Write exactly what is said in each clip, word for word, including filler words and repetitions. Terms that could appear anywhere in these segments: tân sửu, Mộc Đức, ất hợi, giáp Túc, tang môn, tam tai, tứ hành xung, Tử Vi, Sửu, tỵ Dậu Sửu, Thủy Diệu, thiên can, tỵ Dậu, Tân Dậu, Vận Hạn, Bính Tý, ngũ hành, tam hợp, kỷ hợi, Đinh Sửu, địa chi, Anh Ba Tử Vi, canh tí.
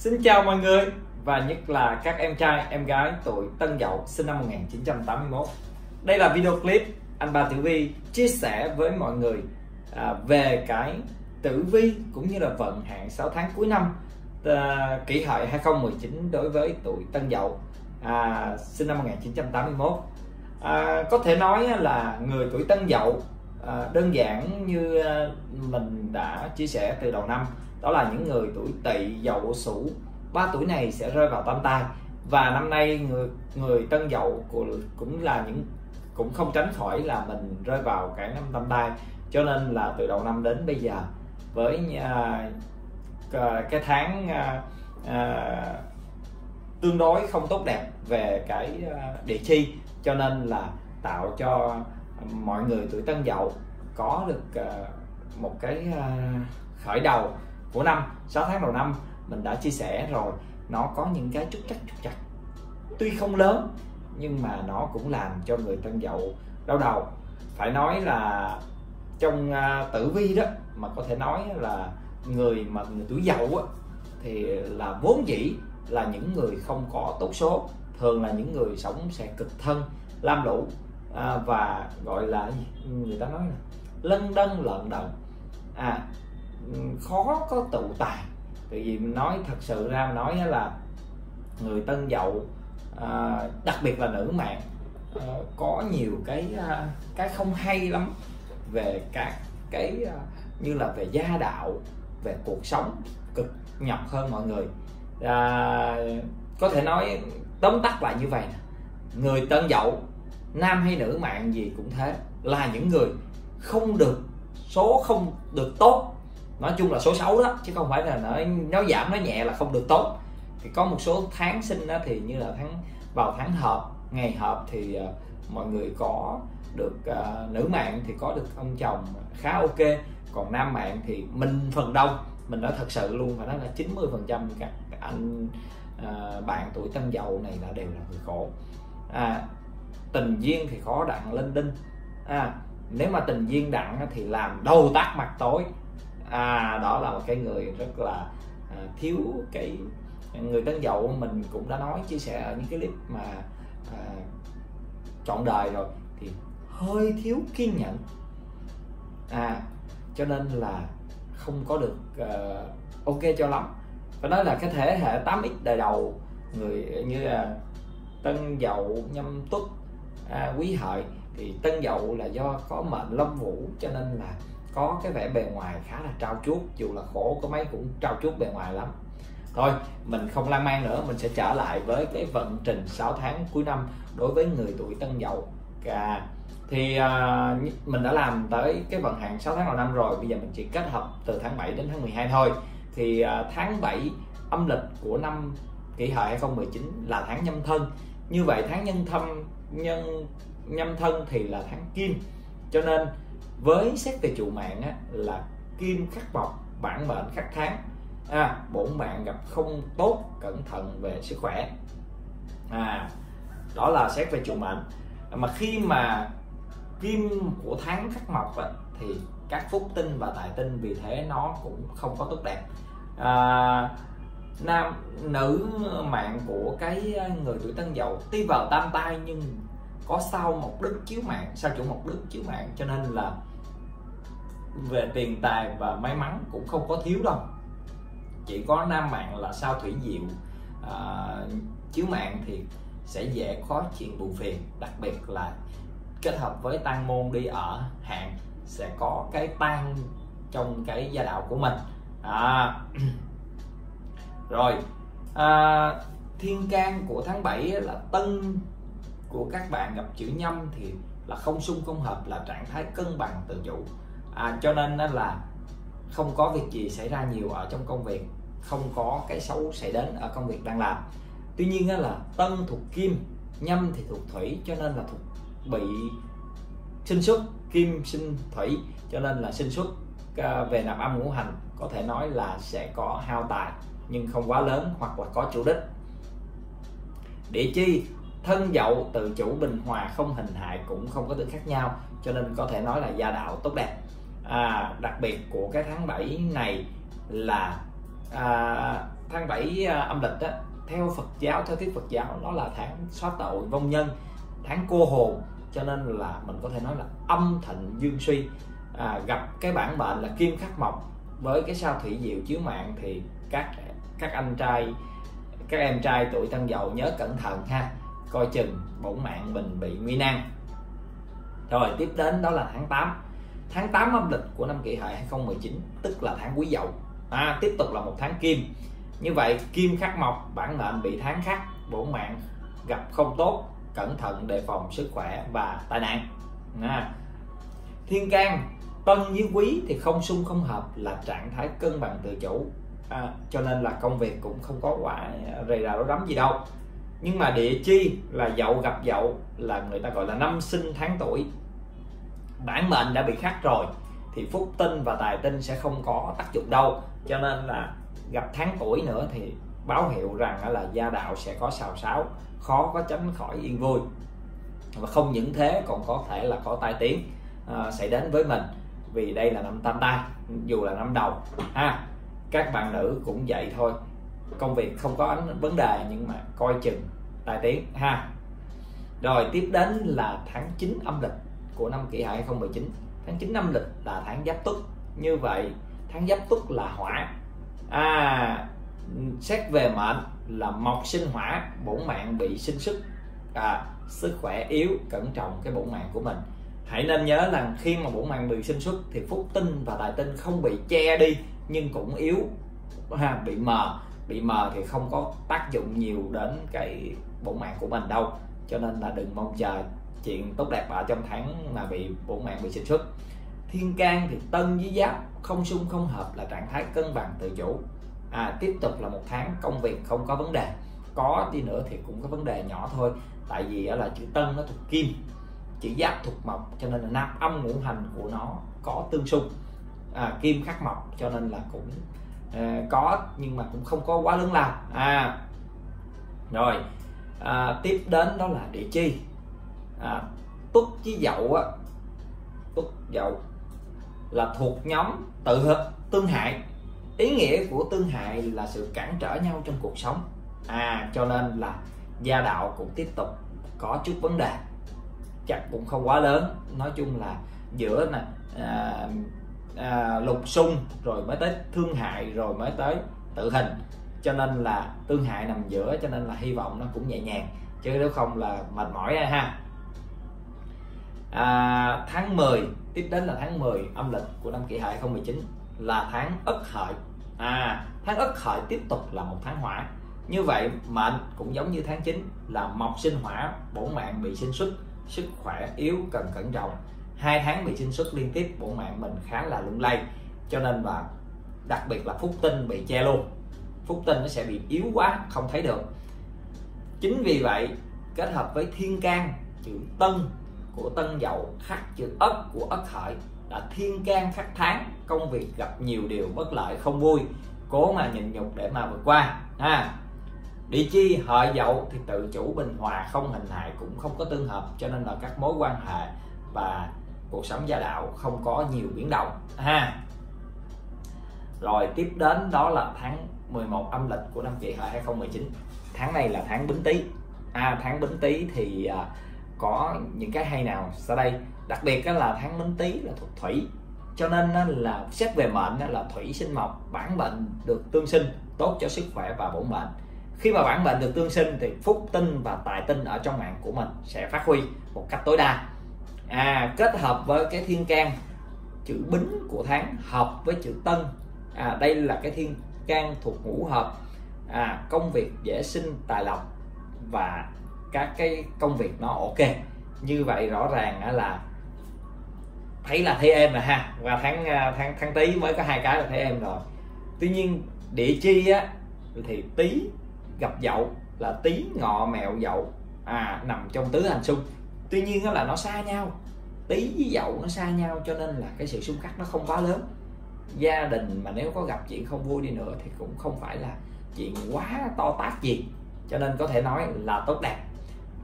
Xin chào mọi người và nhất là các em trai, em gái tuổi Tân Dậu sinh năm một nghìn chín trăm tám mươi mốt. Đây là video clip Anh Ba Tử Vi chia sẻ với mọi người về cái tử vi cũng như là vận hạn sáu tháng cuối năm kỷ hợi hai không một chín đối với tuổi Tân Dậu à, sinh năm một nghìn chín trăm tám mươi mốt. À, có thể nói là người tuổi Tân Dậu à, đơn giản như mình đã chia sẻ từ đầu năm, đó là những người tuổi Tỵ Dậu Sửu. Ba tuổi này sẽ rơi vào tam tai và năm nay người người Tân Dậu cũng là những cũng không tránh khỏi là mình rơi vào cái năm tam tai, cho nên là từ đầu năm đến bây giờ với à, cái tháng à, à, tương đối không tốt đẹp về cái à, địa chi, cho nên là tạo cho mọi người tuổi Tân Dậu có được à, một cái à, khởi đầu của năm. Sáu tháng đầu năm mình đã chia sẻ rồi, nó có những cái trục trặc trục trặc tuy không lớn nhưng mà nó cũng làm cho người Tân Dậu đau đầu. Phải nói là trong à, tử vi đó mà có thể nói là người mà người tuổi Dậu á, thì là vốn dĩ là những người không có tốt số, thường là những người sống sẽ cực thân lam lũ à, và gọi là gì? Người ta nói là lân đân lợn đận à, khó có tụ tài. Tại vì mình nói thật sự ra mình nói là người Tân Dậu à, đặc biệt là nữ mạng à, có nhiều cái à, cái không hay lắm về các cái à, như là về gia đạo, về cuộc sống cực nhọc hơn mọi người à, có thể nói tóm tắt lại như vậy. Người Tân Dậu nam hay nữ mạng gì cũng thế, là những người không được số, không được tốt, nói chung là số xấu đó, chứ không phải là nói, nói giảm nói nhẹ là không được tốt. Thì có một số tháng sinh đó, thì như là tháng vào tháng hợp, ngày hợp thì uh, mọi người có được uh, nữ mạng thì có được ông chồng khá ok, còn nam mạng thì mình phần đông, mình nói thật sự luôn, phải nói là chín mươi phần trăm các anh uh, bạn tuổi Tân Dậu này là đều là người khổ à, tình duyên thì khó đặng lên đinh à, nếu mà tình duyên đặng thì làm đầu tắt mặt tối à, đó là một cái người rất là à, thiếu cái người Tân Dậu. Mình cũng đã nói chia sẻ ở những cái clip mà à, trọn đời rồi, thì hơi thiếu kiên nhẫn à, cho nên là không có được uh, ok cho lắm. Phải nói là cái thế hệ tám x đời đầu người như là Tân Dậu, Nhâm Tuất, à, Quý Hợi, thì Tân Dậu là do có mệnh Long Vũ cho nên là có cái vẻ bề ngoài khá là trau chuốt, dù là khổ có mấy cũng trau chuốt bề ngoài lắm. Thôi mình không lan man nữa, mình sẽ trở lại với cái vận trình sáu tháng cuối năm đối với người tuổi Tân Dậu à, thì à, mình đã làm tới cái vận hạn sáu tháng đầu năm rồi, bây giờ mình chỉ kết hợp từ tháng bảy đến tháng mười hai thôi. Thì à, tháng bảy âm lịch của năm kỷ hợi hai không một chín là tháng Nhâm Thân, như vậy tháng Nhâm Thân nhân Nhâm Thân thì là tháng Kim, cho nên với xét về trụ mạng á, là kim khắc mộc, bản mệnh khắc tháng à, bổn mạng gặp không tốt, cẩn thận về sức khỏe à, đó là xét về trụ mệnh. Mà khi mà kim của tháng khắc mộc á, thì các phúc tinh và tài tinh vì thế nó cũng không có tốt đẹp à, nam nữ mạng của cái người tuổi Tân Dậu tuy vào tam tai nhưng có sao Mộc Đức chiếu mạng, sao chủ Mộc Đức chiếu mạng, cho nên là về tiền tài và may mắn cũng không có thiếu đâu. Chỉ có nam mạng là sao Thủy Diệu à, chiếu mạng thì sẽ dễ khó chuyện buồn phiền, đặc biệt là kết hợp với tang môn đi ở hạn sẽ có cái tang trong cái gia đạo của mình à. Rồi à, thiên can của tháng bảy là tân của các bạn gặp chữ nhâm thì là không xung không hợp, là trạng thái cân bằng tự chủ à, cho nên là không có việc gì xảy ra nhiều ở trong công việc, không có cái xấu xảy đến ở công việc đang làm. Tuy nhiên là tân thuộc kim, nhâm thì thuộc thủy, cho nên là thuộc bị sinh xuất kim sinh thủy, cho nên là sinh xuất về nạp âm ngũ hành có thể nói là sẽ có hao tài nhưng không quá lớn hoặc là có chủ đích. Địa chi thân Dậu tự chủ bình hòa, không hình hại cũng không có tương khác nhau, cho nên có thể nói là gia đạo tốt đẹp à, đặc biệt của cái tháng bảy này là à, tháng tháng bảy âm lịch đó, theo Phật giáo, theo thuyết Phật giáo nó là tháng xóa tội vong nhân, tháng cô hồn, cho nên là mình có thể nói là âm thịnh dương suy. À, gặp cái bản mệnh là kim khắc mộc với cái sao thủy diệu chiếu mạng thì các các anh trai, các em trai tuổi Tân Dậu nhớ cẩn thận ha, coi chừng bổn mạng mình bị nguy nan. Rồi tiếp đến đó là tháng tám. Tháng tám âm lịch của năm Kỷ Hợi hai không một chín, tức là tháng Quý Dậu. À, tiếp tục là một tháng kim. Như vậy kim khắc mộc, bản mệnh bị tháng khắc, bổn mạng gặp không tốt, cẩn thận đề phòng sức khỏe và tai nạn. À, thiên can tân với quý thì không xung không hợp, là trạng thái cân bằng tự chủ, à, cho nên là công việc cũng không có quả rầy rà rối rắm gì đâu. Nhưng mà địa chi là dậu gặp dậu, là người ta gọi là năm sinh tháng tuổi, bản mệnh đã bị khắc rồi thì phúc tinh và tài tinh sẽ không có tác dụng đâu, cho nên là gặp tháng tuổi nữa thì báo hiệu rằng là gia đạo sẽ có xào xáo, khó có tránh khỏi yên vui. Và không những thế còn có thể là có tai tiếng à, xảy đến với mình, vì đây là năm tam tai dù là năm đầu ha. À, các bạn nữ cũng vậy thôi, công việc không có vấn đề nhưng mà coi chừng tai tiếng ha. Rồi tiếp đến là tháng chín âm lịch của năm Kỷ Hợi hai không một chín. Tháng chín âm lịch là tháng Giáp Túc. Như vậy tháng Giáp Túc là hỏa. À, xét về mệnh là mộc sinh hỏa, bổn mạng bị sinh sức, à, sức khỏe yếu, cẩn trọng cái bổn mạng của mình. Hãy nên nhớ là khi mà bổn mạng bị sinh xuất thì phúc tinh và tài tinh không bị che đi nhưng cũng yếu, à, bị mờ, bị mờ thì không có tác dụng nhiều đến cái bổn mạng của mình đâu, cho nên là đừng mong chờ chuyện tốt đẹp ở trong tháng mà bị bổn mạng bị sinh xuất. Thiên can thì tân với giáp không xung không hợp, là trạng thái cân bằng tự chủ. À, tiếp tục là một tháng công việc không có vấn đề, có đi nữa thì cũng có vấn đề nhỏ thôi, tại vì là chữ tân nó thuộc kim, chữ giáp thuộc mộc, cho nên là nam âm ngũ hành của nó có tương xung, à, kim khắc mộc, cho nên là cũng à, có nhưng mà cũng không có quá lớn lao. À, rồi à, tiếp đến đó là địa chi, à, tuất với dậu á, tuất dậu là thuộc nhóm tự hợp tương hại. Ý nghĩa của tương hại là sự cản trở nhau trong cuộc sống, à, cho nên là gia đạo cũng tiếp tục có chút vấn đề, chắc cũng không quá lớn. Nói chung là giữa nè à, à, lục xung rồi mới tới thương hại rồi mới tới tự hình, cho nên là tương hại nằm giữa, cho nên là hy vọng nó cũng nhẹ nhàng, chứ nếu không là mệt mỏi ra ha. À, tháng mười, tiếp đến là tháng mười âm lịch của năm Kỷ Hợi hai không một chín là tháng Ất Hợi. À, tháng Ất Hợi tiếp tục là một tháng hỏa. Như vậy mệnh cũng giống như tháng chín là mộc sinh hỏa, bổn mạng bị sinh xuất, sức khỏe yếu, cần cẩn trọng. Hai tháng bị sinh xuất liên tiếp, bổn mạng mình khá là lung lay, cho nên là đặc biệt là phúc tinh bị che luôn, phúc tinh nó sẽ bị yếu quá không thấy được. Chính vì vậy kết hợp với thiên can chữ tân của Tân Dậu khắc chữ ất của Ất Hợi, đã thiên can khắc tháng, công việc gặp nhiều điều bất lợi không vui, cố mà nhịn nhục để mà vượt qua ha. Địa chi Hợi Dậu thì tự chủ bình hòa, không hình hại cũng không có tương hợp, cho nên là các mối quan hệ và cuộc sống gia đạo không có nhiều biến động ha. Rồi tiếp đến đó là tháng mười một âm lịch của năm Kỷ Hợi hai không một chín. Tháng này là tháng Bính Tý. À, tháng Bính Tý thì có những cái hay nào sau đây? Đặc biệt là tháng Bính Tý là thuộc thủy, cho nên là xét về mệnh là thủy sinh mộc, bản mệnh được tương sinh, tốt cho sức khỏe và bổn mệnh. Khi mà bản mệnh được tương sinh thì phúc tinh và tài tinh ở trong mạng của mình sẽ phát huy một cách tối đa. À, kết hợp với cái thiên can chữ bính của tháng hợp với chữ tân, à, đây là cái thiên can thuộc ngũ hợp, à, công việc dễ sinh tài lộc và các cái công việc nó ok. Như vậy rõ ràng là thấy là thấy em rồi ha, và tháng tháng tháng Tý mới có hai cái là thấy em rồi. Tuy nhiên địa chi á thì Tý gặp Dậu là Tý Ngọ Mẹo Dậu, à, nằm trong tứ hành xung. Tuy nhiên đó là nó xa nhau, Tý với Dậu nó xa nhau, cho nên là cái sự xung khắc nó không quá lớn. Gia đình mà nếu có gặp chuyện không vui đi nữa thì cũng không phải là chuyện quá to tát gì, cho nên có thể nói là tốt đẹp.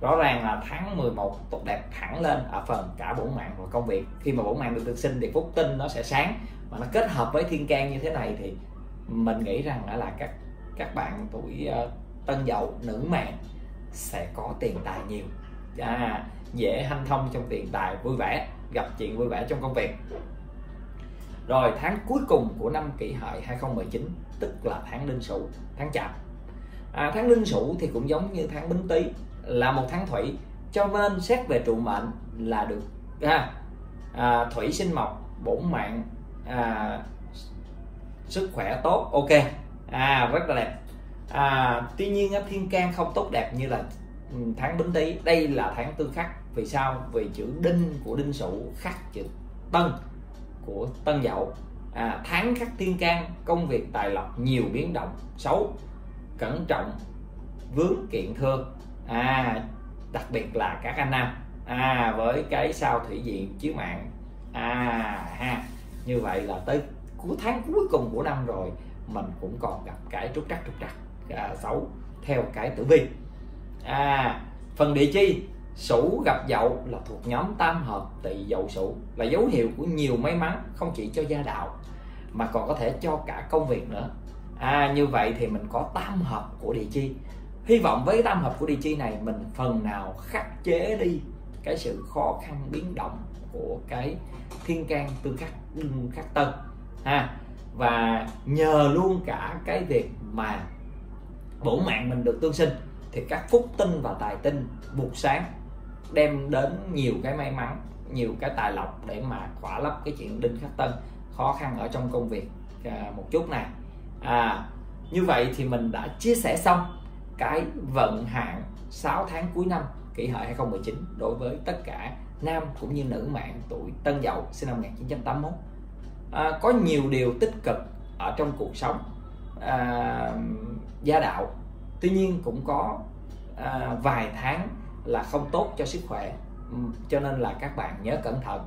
Rõ ràng là tháng mười một tốt đẹp thẳng lên ở phần cả bổn mạng và công việc. Khi mà bổn mạng được tương sinh thì phúc tinh nó sẽ sáng, mà nó kết hợp với thiên can như thế này thì mình nghĩ rằng là các các bạn tuổi uh, Tân Dậu nữ mạng sẽ có tiền tài nhiều, à, dễ hanh thông trong tiền tài, vui vẻ, gặp chuyện vui vẻ trong công việc. Rồi tháng cuối cùng của năm Kỷ Hợi hai không một chín tức là tháng Đinh Sửu, tháng Chạp. À, tháng Đinh Sửu thì cũng giống như tháng Bính Tý là một tháng thủy, cho nên xét về trụ mệnh là được à, à, thủy sinh mộc, bổn mạng, à, sức khỏe tốt, ok, à, rất là đẹp. À, tuy nhiên thiên can không tốt đẹp như là tháng Bính Tý. Đây là tháng tư khắc. Vì sao? Vì chữ Đinh của Đinh Sửu khắc chữ Tân của Tân Dậu. À, tháng khắc thiên can, công việc tài lộc nhiều biến động xấu, cẩn trọng vướng kiện thương, à, đặc biệt là các anh nam, à, với cái sao Thủy Diệu chiếu mạng, à, ha. Như vậy là tới cuối tháng cuối cùng của năm rồi mình cũng còn gặp cái trúc trắc trục trặc à, xấu theo cái tử vi. À, phần địa chi Sửu gặp Dậu là thuộc nhóm tam hợp, tỵ Dậu Sửu là dấu hiệu của nhiều may mắn, không chỉ cho gia đạo mà còn có thể cho cả công việc nữa. À, như vậy thì mình có tam hợp của địa chi. Hy vọng với tam hợp của địa chi này mình phần nào khắc chế đi cái sự khó khăn biến động của cái thiên can tư khắc Đinh khắc Tân ha, và nhờ luôn cả cái việc mà bổn mạng mình được tương sinh thì các phúc tinh và tài tinh buộc sáng đem đến nhiều cái may mắn, nhiều cái tài lộc để mà khỏa lấp cái chuyện Đinh khắc Tân khó khăn ở trong công việc một chút này. À, như vậy thì mình đã chia sẻ xong cái vận hạn sáu tháng cuối năm Kỷ Hợi hai không một chín đối với tất cả nam cũng như nữ mạng tuổi Tân Dậu sinh năm một nghìn chín trăm tám mươi mốt. À, có nhiều điều tích cực ở trong cuộc sống, à, gia đạo, tuy nhiên cũng có à, vài tháng là không tốt cho sức khỏe, cho nên là các bạn nhớ cẩn thận.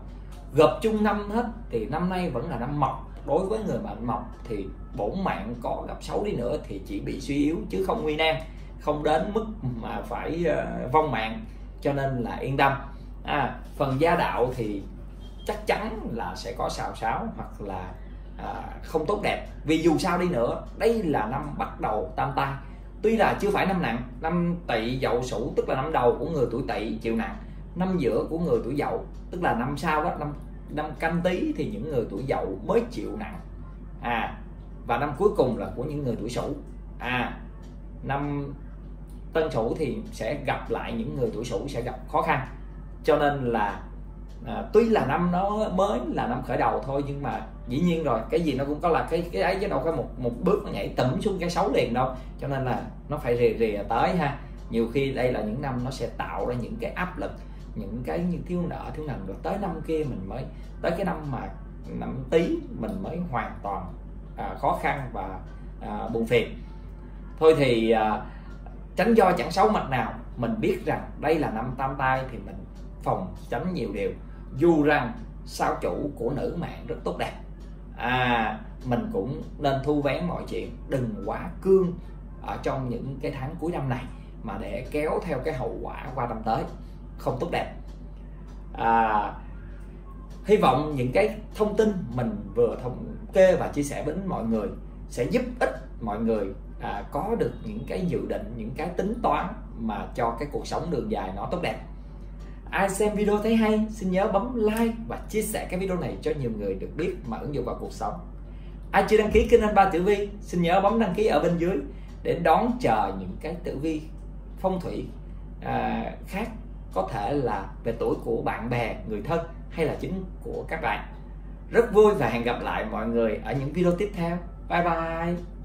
Gộp chung năm hết thì năm nay vẫn là năm mộc. Đối với người mệnh mộc thì bổn mạng có gặp xấu đi nữa thì chỉ bị suy yếu chứ không nguy nan, không đến mức mà phải uh, vong mạng, cho nên là yên tâm. À, phần gia đạo thì chắc chắn là sẽ có xào xáo hoặc là uh, không tốt đẹp, vì dù sao đi nữa đây là năm bắt đầu tam tai, tuy là chưa phải năm nặng. Năm tỵ Dậu Sửu tức là năm đầu của người tuổi Tỵ chịu nặng, năm giữa của người tuổi Dậu tức là năm sau đó, năm năm Canh Tí thì những người tuổi Dậu mới chịu nặng, à, và năm cuối cùng là của những người tuổi Sửu. À, năm Tân Sửu thì sẽ gặp lại những người tuổi Sửu sẽ gặp khó khăn, cho nên là à, tuy là năm nó mới là năm khởi đầu thôi, nhưng mà dĩ nhiên rồi cái gì nó cũng có là cái cái ấy chứ đâu có một một bước nó nhảy tẩm xuống cái xấu liền đâu, cho nên là nó phải rìa rìa tới ha. Nhiều khi đây là những năm nó sẽ tạo ra những cái áp lực, những cái như thiếu nợ thiếu nần, rồi tới năm kia mình mới tới cái năm mà năm Tí mình mới hoàn toàn à, khó khăn và à, buồn phiền. Thôi thì à, tránh do chẳng xấu mặt nào, mình biết rằng đây là năm tam tai thì mình phòng tránh nhiều điều, dù rằng sao chủ của nữ mạng rất tốt đẹp, à, mình cũng nên thu vén mọi chuyện, đừng quá cương ở trong những cái tháng cuối năm này mà để kéo theo cái hậu quả qua năm tới không tốt đẹp. À, hy vọng những cái thông tin mình vừa thống kê và chia sẻ với mọi người sẽ giúp ích mọi người à, có được những cái dự định, những cái tính toán mà cho cái cuộc sống đường dài nó tốt đẹp. Ai xem video thấy hay xin nhớ bấm like và chia sẻ cái video này cho nhiều người được biết mà ứng dụng vào cuộc sống. Ai chưa đăng ký kênh Anh Ba Tử Vi xin nhớ bấm đăng ký ở bên dưới để đón chờ những cái tử vi phong thủy à, khác, có thể là về tuổi của bạn bè, người thân hay là chính của các bạn. Rất vui và hẹn gặp lại mọi người ở những video tiếp theo. Bye bye.